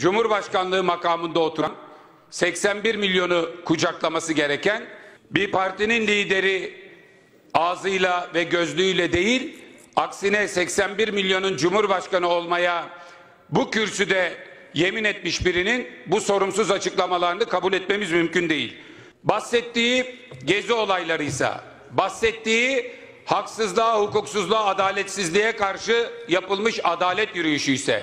Cumhurbaşkanlığı makamında oturan 81 milyonu kucaklaması gereken bir partinin lideri ağzıyla ve gözlüğüyle değil, aksine 81 milyonun cumhurbaşkanı olmaya bu kürsüde yemin etmiş birinin bu sorumsuz açıklamalarını kabul etmemiz mümkün değil. Bahsettiği gezi olaylarıysa, bahsettiği haksızlığa, hukuksuzluğa, adaletsizliğe karşı yapılmış adalet yürüyüşü ise,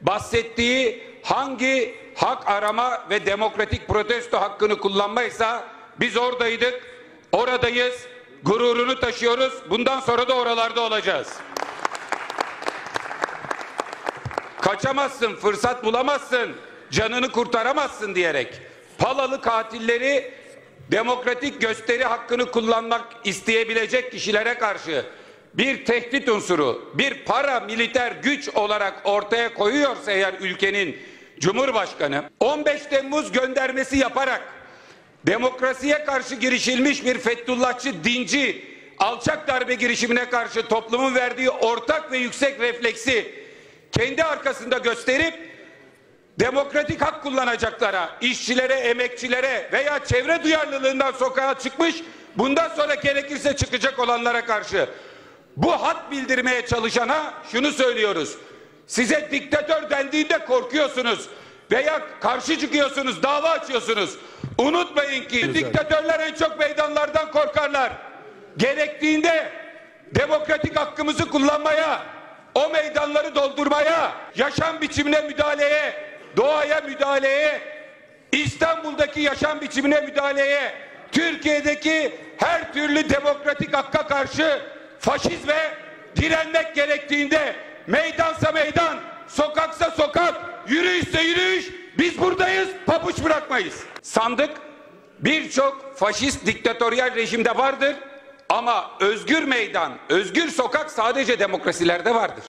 bahsettiği hangi hak arama ve demokratik protesto hakkını kullanmaysa biz oradaydık, oradayız, gururunu taşıyoruz, bundan sonra da oralarda olacağız. Kaçamazsın, fırsat bulamazsın, canını kurtaramazsın diyerek Palalı katilleri demokratik gösteri hakkını kullanmak isteyebilecek kişilere karşı bir tehdit unsuru, bir paramiliter güç olarak ortaya koyuyorsa eğer ülkenin Cumhurbaşkanı 15 Temmuz göndermesi yaparak demokrasiye karşı girişilmiş bir Fethullahçı, dinci, alçak darbe girişimine karşı toplumun verdiği ortak ve yüksek refleksi kendi arkasında gösterip demokratik hak kullanacaklara, işçilere, emekçilere veya çevre duyarlılığından sokağa çıkmış, bundan sonra gerekirse çıkacak olanlara karşı bu hat bildirmeye çalışana şunu söylüyoruz. Size diktatör dendiğinde korkuyorsunuz veya karşı çıkıyorsunuz, dava açıyorsunuz. Unutmayın ki diktatörler en çok meydanlardan korkarlar. Gerektiğinde demokratik hakkımızı kullanmaya, o meydanları doldurmaya, yaşam biçimine müdahaleye, doğaya müdahaleye, İstanbul'daki yaşam biçimine müdahaleye, Türkiye'deki her türlü demokratik hakka karşı faşizme direnmek gerektiğinde meydansa meydan, sokaksa sokak, yürüyüşse yürüyüş, biz buradayız, pabuç bırakmayız. Sandık birçok faşist diktatöryal rejimde vardır ama özgür meydan, özgür sokak sadece demokrasilerde vardır.